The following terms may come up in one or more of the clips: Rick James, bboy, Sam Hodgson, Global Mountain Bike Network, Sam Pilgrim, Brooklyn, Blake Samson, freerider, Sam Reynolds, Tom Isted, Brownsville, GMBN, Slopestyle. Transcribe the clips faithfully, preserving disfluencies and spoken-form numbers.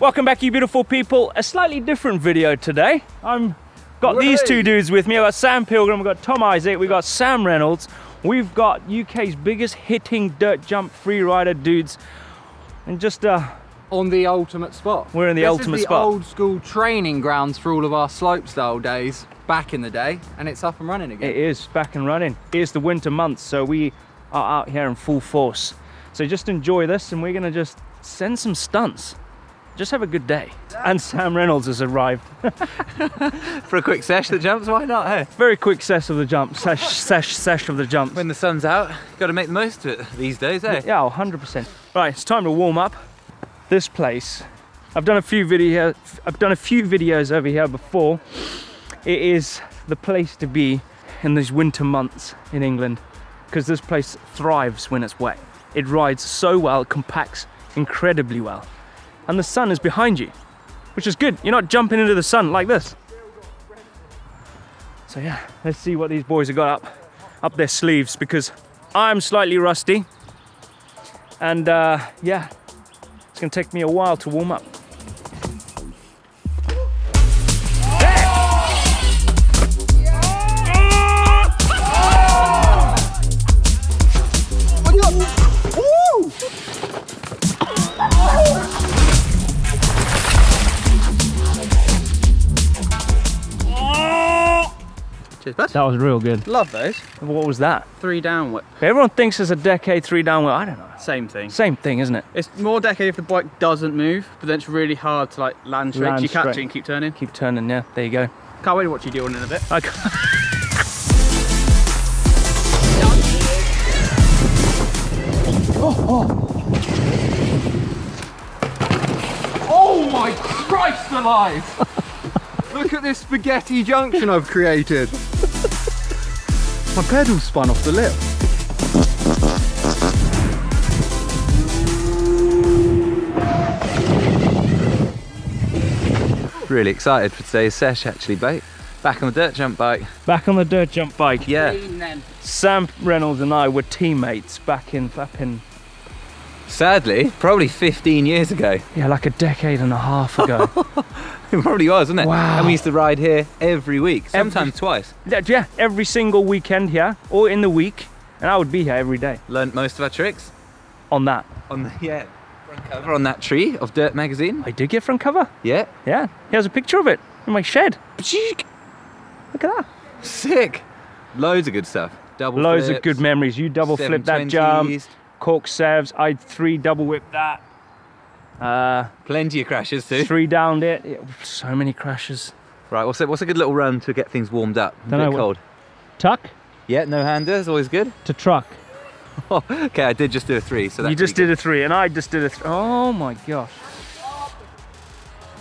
Welcome back, you beautiful people. A slightly different video today. I've got Whey. these two dudes with me. I've got Sam Pilgrim, we've got Tom Isted, we've got Sam Reynolds. We've got U K's biggest hitting dirt jump freerider dudes. And just... Uh, on the ultimate spot. We're in the this ultimate is the spot. Old school training grounds for all of our slopestyle days back in the day. And it's up and running again. It is back and running. It is the winter months, so we are out here in full force. So just enjoy this and we're going to just send some stunts. Just have a good day. And Sam Reynolds has arrived. For a quick sesh of the jumps, why not, hey? Very quick sesh of the jumps, sesh, sesh, sesh of the jumps. When the sun's out, got to make the most of it these days, eh? Yeah, one hundred percent. Right, it's time to warm up. This place, I've done a few video, I've done a few videos over here before. It is the place to be in these winter months in England, because this place thrives when it's wet. It rides so well, compacts incredibly well. And the sun is behind you, which is good. You're not jumping into the sun like this. So yeah, let's see what these boys have got up, up their sleeves, because I'm slightly rusty. And uh, yeah, it's gonna take me a while to warm up. That was real good. Love those. What was that? Three down whip. Everyone thinks it's a decade three down whip. I don't know. Same thing. Same thing, isn't it? It's more decade if the bike doesn't move, but then it's really hard to like land straight. Land you straight. catch it and keep turning. Keep turning, yeah. There you go. Can't wait to watch you do one in a bit. I can't. oh, oh. oh my Christ alive! Look at this spaghetti junction I've created. My pedal spun off the lip. Really excited for today's sesh actually, mate. Back on the dirt jump bike. Back on the dirt jump bike. Yeah. Sam Reynolds and I were teammates back in, back in... Sadly, probably fifteen years ago. Yeah, like a decade and a half ago. It probably was, wasn't it? Wow. And we used to ride here every week, sometimes every, twice. Yeah, every single weekend here, or in the week, and I would be here every day. Learned most of our tricks. On that. On the, yeah, front cover on that tree of Dirt magazine. I did get front cover. Yeah. Yeah, here's a picture of it in my shed. Look at that. Sick. Loads of good stuff. Double Loads flips, of good memories. You double flip that jump. Cork serves, I three double whip that. Uh, Plenty of crashes too. Three downed it. it so many crashes. Right, what's a, what's a good little run to get things warmed up? A bit cold. Tuck? Yeah, no handers, always good. To truck. Oh, okay, I did just do a three. So that's You just did good. a three and I just did a three. Oh my gosh.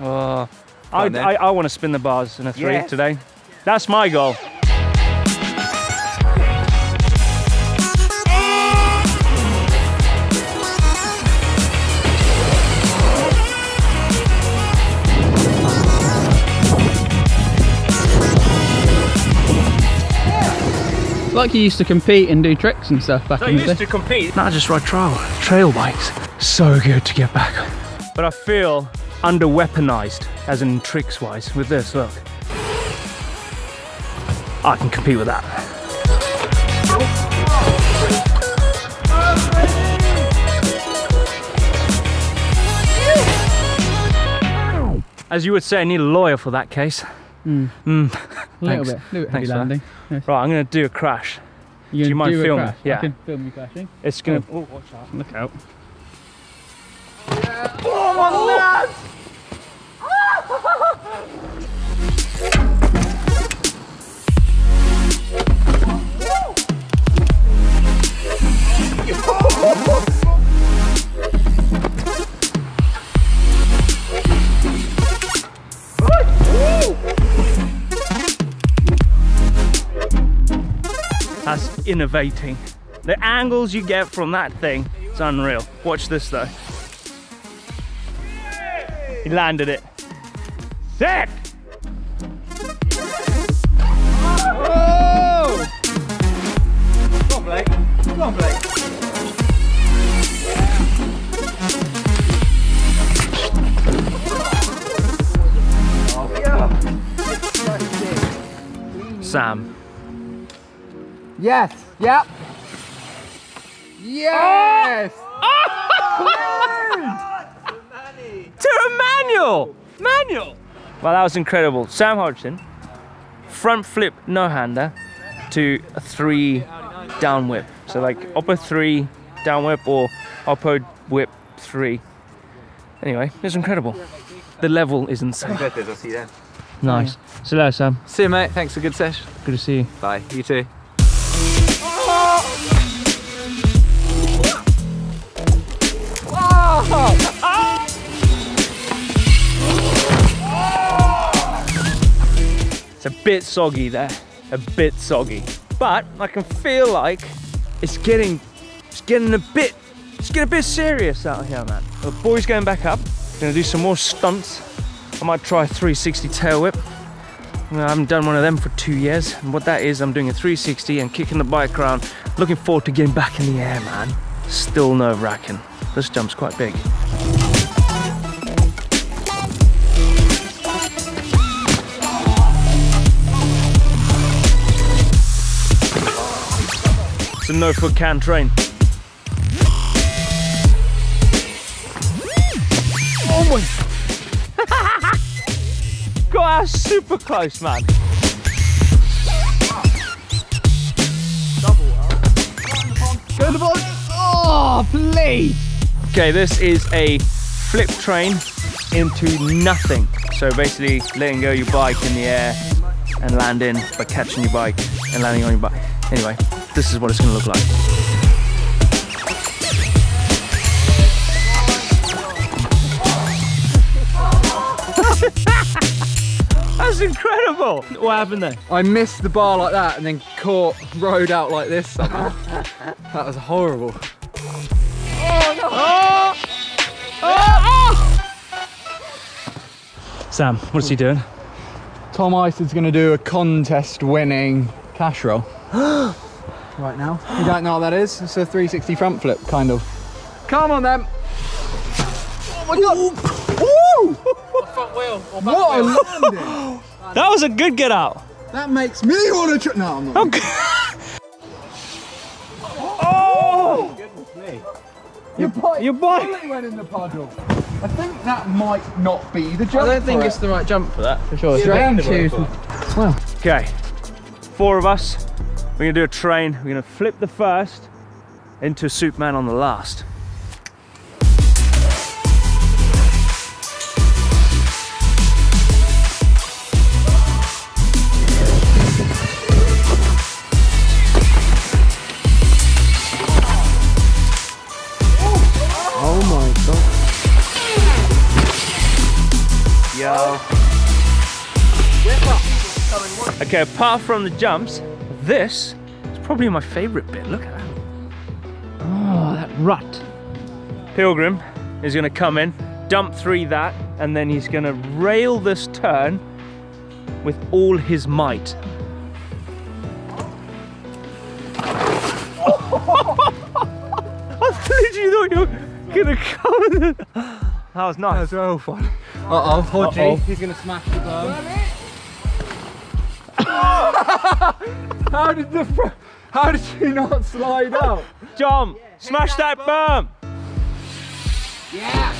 Oh, I, I, I want to spin the bars in a three yes. today. That's my goal. Like you used to compete and do tricks and stuff back so in the day. I used to compete. Now I just ride trail, trail bikes. So good to get back on. But I feel under-weaponized, as in tricks-wise, with this, look. I can compete with that. As you would say, I need a lawyer for that case. Mm. Mm. A little bit, a little bit heavy landing. Yes. Right, I'm going to do a crash. You're do you mind do filming? Crash. Yeah. I can film you crashing. It's going to. Oh, watch out. Look out. Yeah. Oh, my oh. lad! Oh. That's innovating. The angles you get from that thing, it's unreal. Watch this though. He landed it. Sick! Whoa! Come on, Blake. Come on, Blake. Sam? Yes. Yep. Yes. Oh! Oh! To a manual. Manual. Well, that was incredible. Sam Hodgson, front flip no hander to a three down whip. So like upper three down whip or upper whip three. Anyway, it was incredible. The level is insane. I'll see you then. Nice. Yeah. See you later, Sam. See you, mate. Thanks for a good session. Good to see you. Bye. You too. Oh! Oh! It's a bit soggy there, a bit soggy, but I can feel like it's getting, it's getting a bit, it's getting a bit serious out here, man. The boy's going back up, gonna do some more stunts. I might try a three sixty tail whip. I haven't done one of them for two years, and what that is, I'm doing a three sixty and kicking the bike around. Looking forward to getting back in the air, man. Still nerve-wracking. This jump's quite big. It's a no foot can train. Oh my! Got us super close, man. Double. Go to the box. Oh, please. Okay, this is a flip train into nothing. So basically, letting go your bike in the air and land in by catching your bike and landing on your bike. Anyway. This is what it's gonna look like. That's incredible. What happened there? I missed the bar like that and then caught, rode out like this somehow. That was horrible. Oh, no. Oh! Oh! Oh! Sam, what's he doing? Tom Isted's gonna do a contest winning cash roll. Right now. You don't know what that is? It's a three sixty front flip, kind of. Come on then! Oh my god! Woo! Front wheel or back what wheel. A landing! That was a good get out! That makes me want to... No, I'm not. Okay. Oh! Oh! Goodness me. Your bike, Your bike. Totally went in the puddle. I think that might not be the jump. I don't think it's it. the right jump for that. For sure. Straight twos. Well. Okay. Four of us. We're gonna do a train, we're gonna flip the first into a Superman on the last. Oh my god. Yo. Okay, apart from the jumps, this is probably my favorite bit. Look at that. Oh, that rut. Pilgrim is gonna come in, dump through that, and then he's gonna rail this turn with all his might. I literally thought you were gonna come in. The... That was nice. That was real fun. Uh oh, Hodgy. Uh -oh. He's gonna smash the bird. How did the fr how did she not slide out? Jump! Yeah, smash that, that berm! Yeah!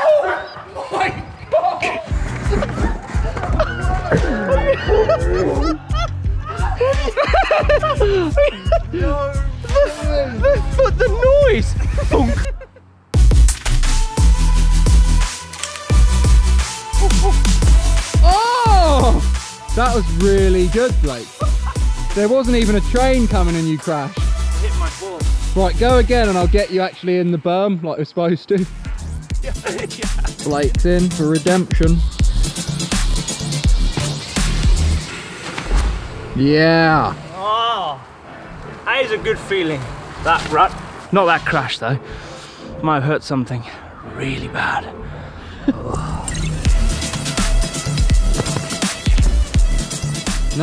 Oh my god! No, the, the, the noise! Thunk. That was really good, Blake. There wasn't even a train coming and you crashed. I hit my ball. Right, go again and I'll get you actually in the berm like we're supposed to. Yeah, yeah. Blake's in for redemption. Yeah. Oh, that is a good feeling, that rut. Not that crash though. Might have hurt something really bad.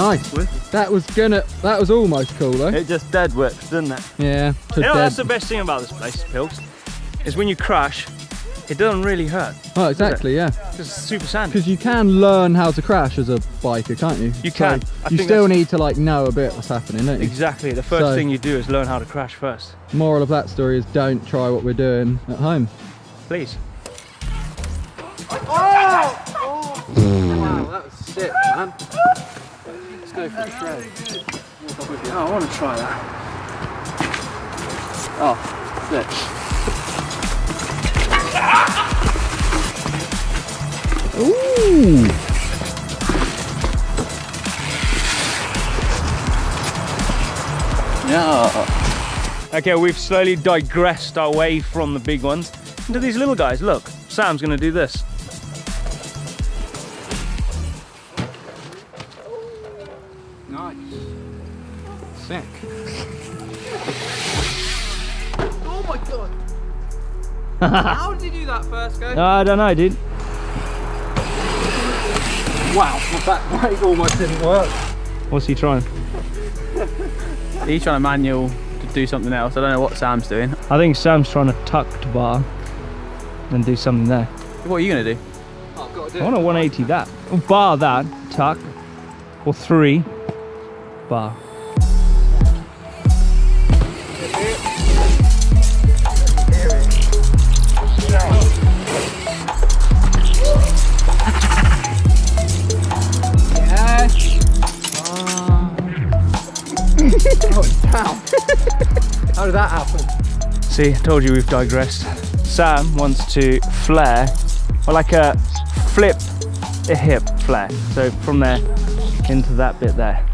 Nice. That was gonna. That was almost cool though. It just dead whipped, didn't it? Yeah. You know, dead. That's the best thing about this place, Pilgs, is when you crash, it doesn't really hurt. Oh, exactly, yeah. It's super sandy. Because you can learn how to crash as a biker, can't you? You can. So I you think still that's... need to like know a bit what's happening, don't you? Exactly. The first so, thing you do is learn how to crash first. Moral of that story is don't try what we're doing at home. Please. Oh! Oh. Wow, that was sick, man. Let's go for a shred. Oh, I want to try that. Oh, sick. Ooh! Yeah. Okay, we've slowly digressed our way from the big ones into these little guys. Look, Sam's gonna do this. Nice. Sick. Oh my god! How did you do that first go? I don't know, dude. Wow, my back brake almost didn't work. What's he trying? He's trying to manual to do something else. I don't know what Sam's doing. I think Sam's trying to tuck to bar and do something there. What are you going to do? Oh, I've got to do I want to one eighty that. Bar that, tuck, or three, bar. Oh, damn. How did that happen? See, I told you we've digressed. Sam wants to flare, or like a flip a hip flare. So from there into that bit there.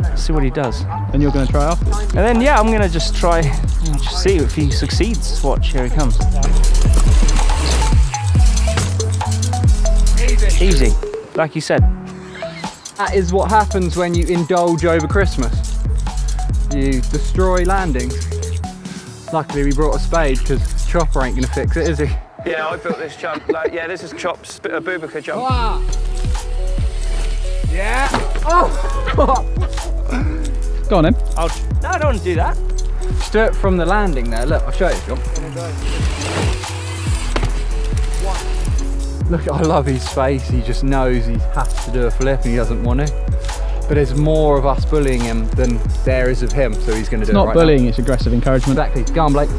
Let's see what he does. And you're going to try afterwards? And then, yeah, I'm going to just try, just see if he succeeds. Watch, here he comes. Easy. Easy, like you said. That is what happens when you indulge over Christmas. You destroy landings. Luckily we brought a spade because Chopper ain't going to fix it, is he? Yeah, I built this jump. Like, yeah, this is Chop's uh, Boubica jump. Wow. Yeah. Oh! Go on then. I'll... No, I don't want to do that. Just do it from the landing there. Look, I'll show you, John. Look, I love his face. He just knows he has to do a flip and he doesn't want to. But there's more of us bullying him than there is of him, so he's going to do it right now. It's not bullying, it's aggressive encouragement. Exactly. Go on, Blake.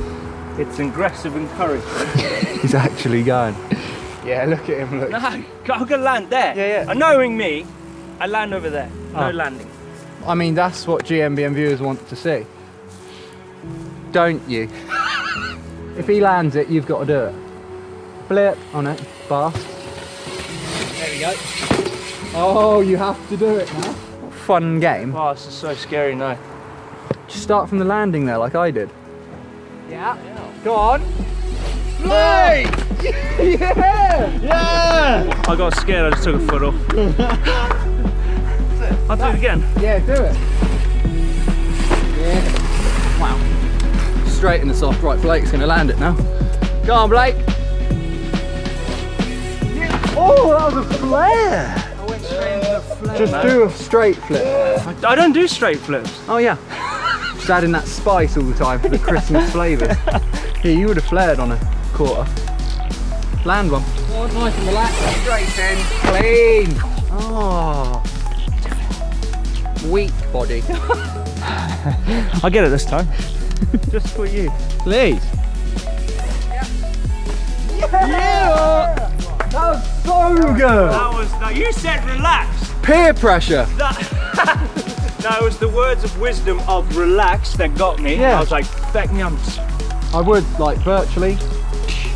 It's aggressive encouragement. He's actually going. Yeah, look at him, look. No, I'm going to land there. Yeah, yeah. And knowing me, I land over there. No oh. landing. I mean, that's what G M B M viewers want to see. Don't you? If he lands it, you've got to do it. Blip on it, bar. There we go. Oh, you have to do it now. Fun game. Oh, this is so scary now. Just start from the landing there, like I did. Yeah. yeah. Go on. Play! Yeah! Yeah! I got scared, I just took a foot off. I'll do it again. Yeah, do it. Yeah. Wow. Straight in the soft. Right, Blake's gonna land it now. Go on, Blake. Yeah. Oh, that was a flare! Just do a straight flip. I don't do straight flips. Oh yeah. Just adding that spice all the time for the Christmas flavours. Here, you would have flared on a quarter. Land one. Oh, nice and relaxed. Straight in. Clean. Oh. Weak body. I get it this time. Just for you. Please. Yeah. yeah. yeah. That was so good! That was, no, you said relax! Peer pressure! That, no, it was the words of wisdom of relax that got me. Yeah. I was like, feck me, I'm... I would, like, virtually.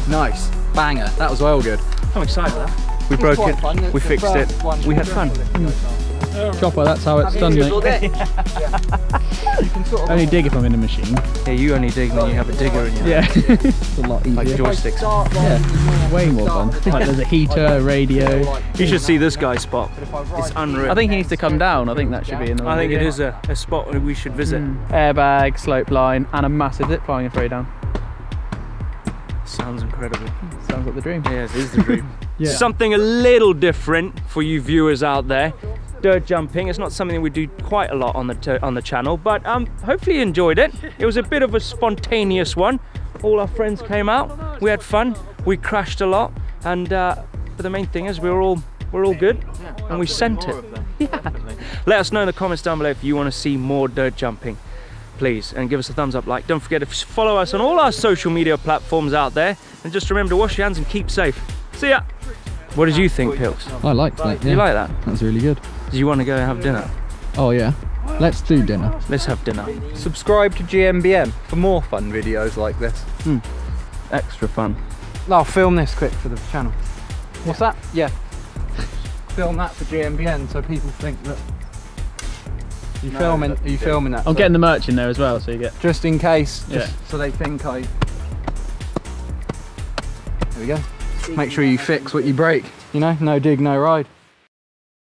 Nice. Banger. That was well good. I'm excited for that. We broke it, fun. we it's fixed it, we had fun. Mm. Chopper, that's how it's done, mate. Yeah. Sort of only dig if I'm in a machine. Yeah, you only dig when you have a digger in your yeah. hand. Yeah. It's a lot easier. Like joysticks. Yeah. Way more fun. Like there's a heater, radio. You should see this guy's spot. It's unreal. I think he needs to come down. I think that should be in the I think video. It is a, a spot we should visit. Mm. Airbag, slope line, and a massive zip flying and throw down. Sounds incredible. Sounds like the dream. Yes, it is the dream. Yeah. Something a little different for you viewers out there. Dirt jumping. It's not something we do quite a lot on the on the channel, but um, hopefully you enjoyed it. It was a bit of a spontaneous one. All our friends came out. we had fun, we crashed a lot, and uh, but the main thing is we were all we're all good, yeah, and we sent it. Yeah. Let us know in the comments down below if you want to see more dirt jumping, please, and give us a thumbs up, like. Don't forget to follow us on all our social media platforms out there, and just remember to wash your hands and keep safe. See ya. What did you think, Pilks? I liked that. Yeah. You like that? That was really good. Did you want to go and have dinner? Oh yeah. Let's do dinner. Let's have dinner. Subscribe to G M B M for more fun videos like this. Hmm. Extra fun. I'll film this quick for the channel. What's that? Yeah. Film that for G M B N so people think that you no, filming. Are you filming that? I'm so getting the merch in there as well, so you get just in case. Just yeah. So they think I. There we go. Make sure you fix what you break. You know, no dig, no ride.